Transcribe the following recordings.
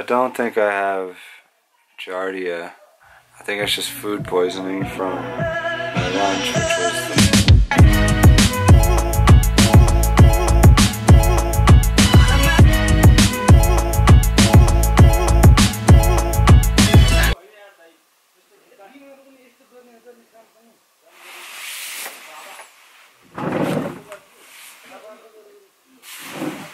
I don't think I have Giardia. I think it's just food poisoning from my lunch, which was the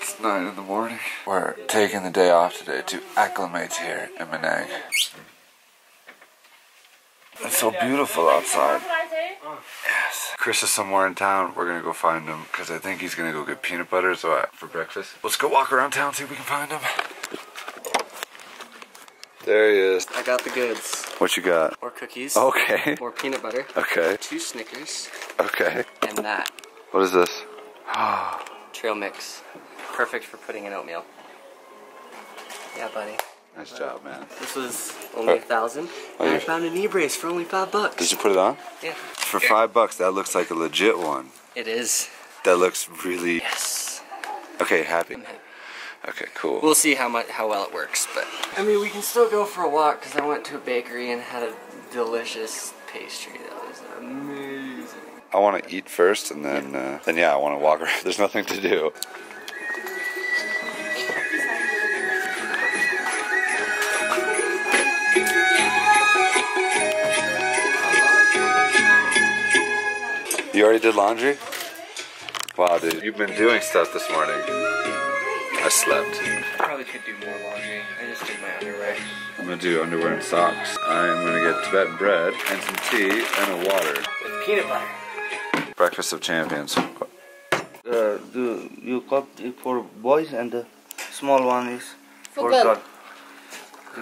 It's 9 in the morning. We're taking the day off today to acclimate here in Manang. It's so beautiful outside. Yes. Chris is somewhere in town. We're gonna go find him because I think he's gonna go get peanut butter for breakfast. Let's go walk around town, see if we can find him. There he is. I got the goods. What you got? More cookies. Okay. More peanut butter. Okay. 2 Snickers. Okay. And that. What is this? Trail mix. Perfect for putting in oatmeal. Yeah, buddy. Nice job, man. This was only 1,000. Oh, and I found a knee brace for only $5. Did you put it on? Yeah. For $5, that looks like a legit one. It is. That looks really... Yes. Okay, happy. I'm happy. Okay, cool. We'll see how well it works, but... I mean, we can still go for a walk, because I went to a bakery and had a delicious pastry that was amazing. I want to eat first, and then yeah, I want to walk around. There's nothing to do. You already did laundry? Wow, dude, you've been doing stuff this morning. I slept. I probably could do more laundry. I just did my underwear. I'm gonna do underwear and socks. I'm gonna get Tibetan bread and some tea and a water. With peanut butter. Breakfast of champions. You cut it for boys and the small one is for girls.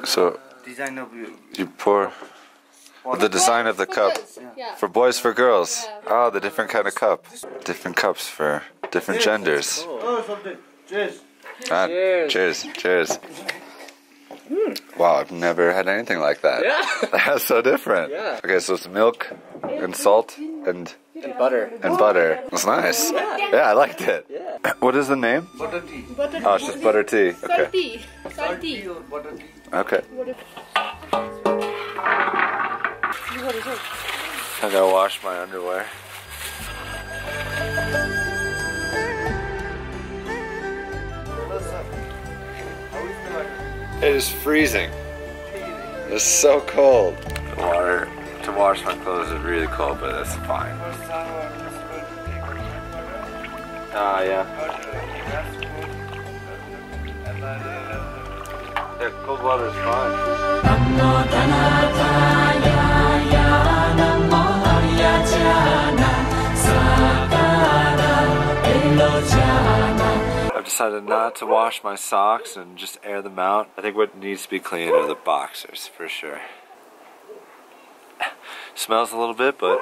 So, design of you. You pour. The design of the cup. Yeah. For boys, for girls. Yeah. Oh, the different kind of cup. Different cups for different genders. Oh, cheers. Cheers. Cheers. Cheers. Wow, I've never had anything like that. Yeah. That's so different. Yeah. Okay, so it's milk and salt and butter. And butter. That's nice. Yeah, I liked it. Yeah. What is the name? Butter tea. Oh, it's just butter tea. Okay. Salt tea. Okay. I gotta wash my underwear. It is freezing. It's so cold. The water to wash my clothes is really cold, but that's fine. Yeah. Yeah, cold water is fine. I've decided not to wash my socks and just air them out. I think what needs to be cleaned are the boxers, for sure. Smells a little bit, but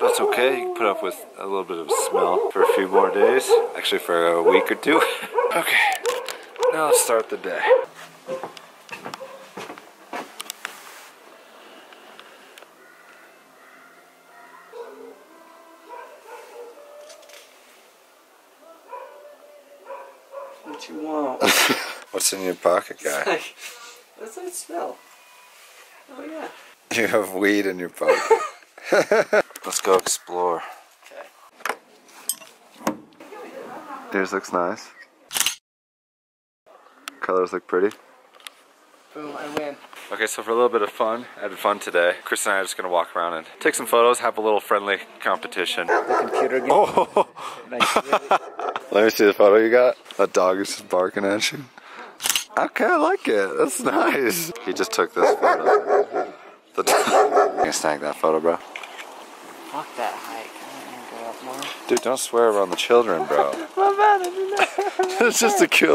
that's okay. You can put up with a little bit of smell for a few more days. Actually, for a week or two. Okay, now let's start the day. What you want? What's in your pocket, guy? It's like, what's that smell? Oh yeah. You have weed in your pocket. Let's go explore. Okay. Yours looks nice. Colors look pretty. Boom, I win. Okay, so for a little bit of fun, I had fun today. Chris and I are just gonna walk around and take some photos, have a little friendly competition. The computer game. Oh. Let me see the photo you got. That dog is just barking at you. Okay, I like it. That's nice. He just took this photo. The dog. You can snag that photo, bro. Fuck that hike. I'm gonna go up more. Dude, don't swear around the children, bro. My bad, I didn't know. It's just a cute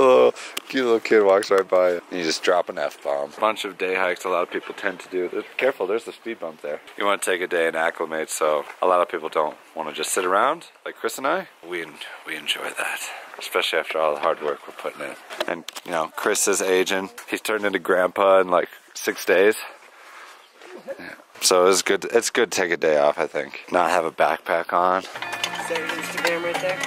little kid walks right by you. And you just drop an F-bomb. Bunch of day hikes a lot of people tend to do. Careful, there's the speed bump there. You want to take a day and acclimate, so a lot of people don't want to just sit around, like Chris and I. We enjoy that, especially after all the hard work we're putting in. And, you know, Chris is aging. He's turned into grandpa in like 6 days. Yeah. So it's good. It's good to take a day off, I think. Not have a backpack on. Is that your Instagram right there?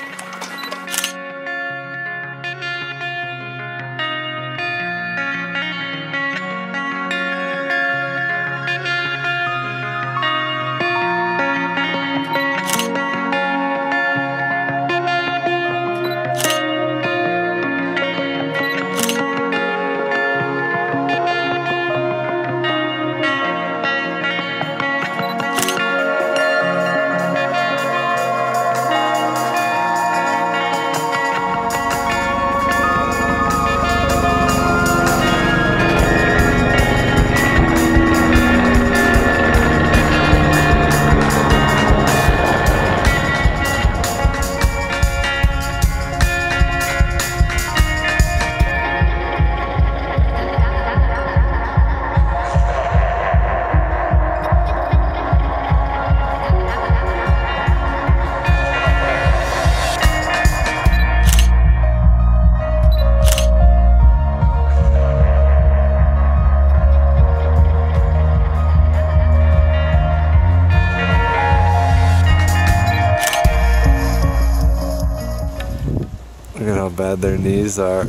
their knees are...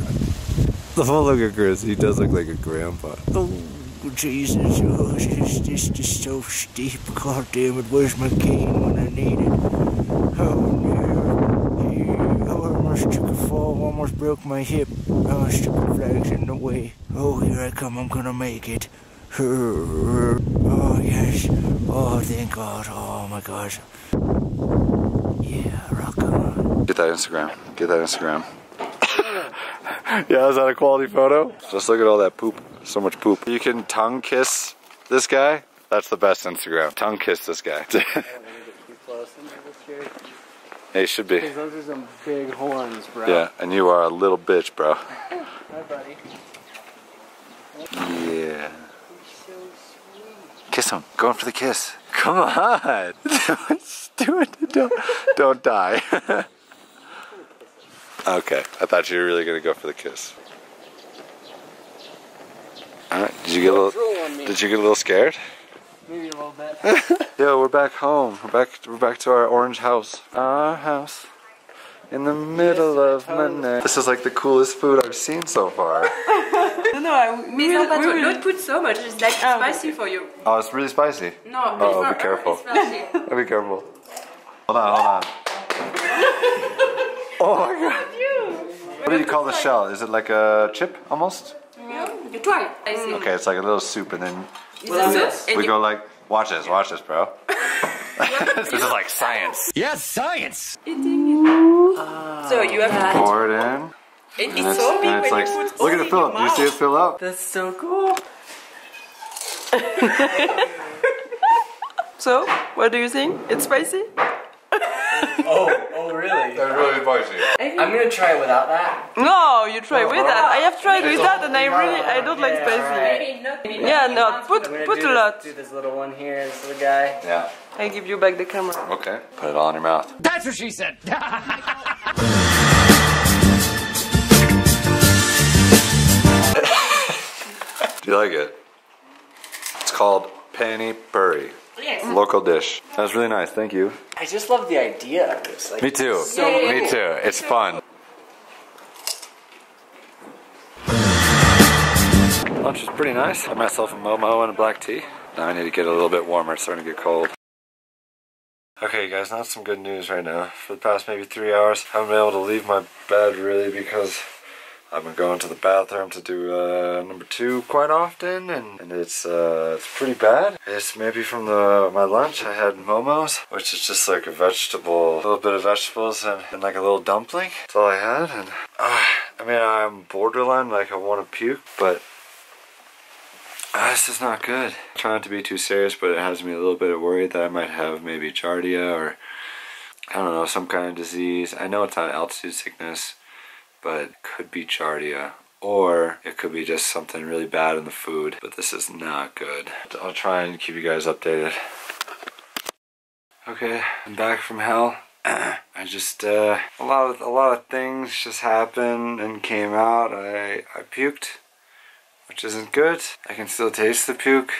Don't look at Chris, he does look like a grandpa. Oh, Jesus, oh, this is so steep, god damn it, where's my cane when I need it? Oh no, oh, I almost took a fall, almost broke my hip, oh, stupid flag's in the way. Oh, here I come, I'm gonna make it. Oh yes, oh thank god, oh my gosh. Yeah, rock on. Get that Instagram, get that Instagram. Yeah, is that a quality photo? Just look at all that poop. So much poop. You can tongue kiss this guy. That's the best Instagram. Tongue kiss this guy. Yeah, you should be. Because those are some big horns, bro. Yeah, and you are a little bitch, bro. Hi, buddy. Yeah. You're so sweet. Kiss him. Going for the kiss. Come on. Don't die. Okay, I thought you were really gonna go for the kiss. Alright, did you get a little scared? Maybe a little bit. Yo, we're back home. We're back to our orange house. Our house. In the middle of Manang. This is like the coolest food I've seen so far. No, don't put so much, it's like spicy for you. Oh, it's really spicy. No, oh, be careful. Oh, be careful. Hold on, hold on. Oh my god. What do you call the shell? Is it like a chip, almost? Yeah, you try. I see. Okay, it's like a little soup, and then we go like, watch this, bro. This is like science. Yes, science! So you have to pour it in. It's so big when you put it. Look at it fill up. You see it fill up? That's so cool. So, what do you think? It's spicy? Oh, really? That's really spicy. I'm gonna try it without that. No, you try with that. I have tried with that, and I don't like spicy. Maybe yeah, no, put a lot. Do this little one here, this little guy. Yeah. I give you back the camera. Okay. Put it all in your mouth. That's what she said. Do you like it? It's called pani puri. Yes. Local dish. That was really nice, thank you. I just love the idea of this. Like, me too. So me too. It's fun. Lunch is pretty nice. I had myself a Momo and a black tea. Now I need to get a little bit warmer, it's starting to get cold. Okay guys, not some good news right now. For the past maybe 3 hours, I haven't been able to leave my bed really because I've been going to the bathroom to do number 2 quite often, and it's pretty bad. It's maybe from my lunch. I had Momos, which is just like a vegetable, a little bit of vegetables and like a little dumpling. That's all I had, and I mean, I'm borderline, like I want to puke, but this is not good. I'm trying not to be too serious, but it has me a little bit worried that I might have maybe Giardia or, I don't know, some kind of disease. I know it's not altitude sickness, but it could be Giardia, or it could be just something really bad in the food, but this is not good. I'll try and keep you guys updated. Okay, I'm back from hell. I just, a lot of things just happened and came out. I puked, which isn't good. I can still taste the puke.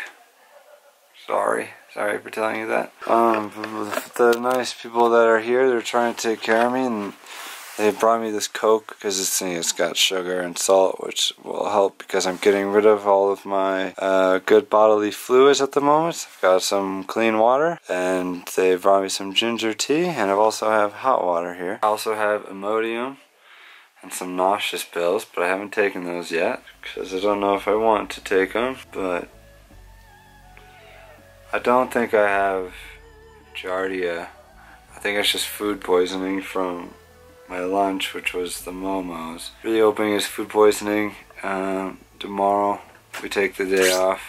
Sorry for telling you that. The nice people that are here, they're trying to take care of me, and they brought me this Coke because it's got sugar and salt, which will help because I'm getting rid of all of my good bodily fluids at the moment. I've got some clean water, and they brought me some ginger tea, and I also have hot water here. I also have Imodium and some nauseous pills, but I haven't taken those yet because I don't know if I want to take them, but I don't think I have Giardia. I think it's just food poisoning from my lunch, which was the Momos. Really hoping it's food poisoning. Tomorrow we take the day off.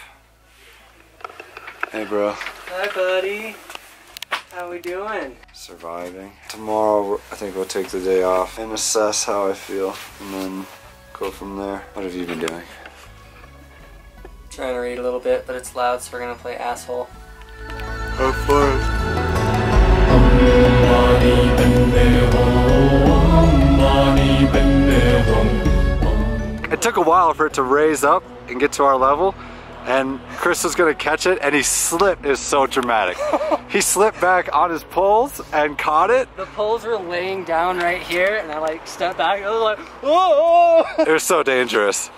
Hey bro. Hi buddy. How we doing? Surviving. Tomorrow I think we'll take the day off and assess how I feel and then go from there. What have you been doing? Trying to read a little bit, but it's loud, so we're gonna play asshole. Of course. It took a while for it to raise up and get to our level, and Chris was gonna catch it, and he slipped. Is so dramatic. He slipped back on his poles and caught it. The poles were laying down right here, and I like stepped back. I was like, whoa! It was so dangerous.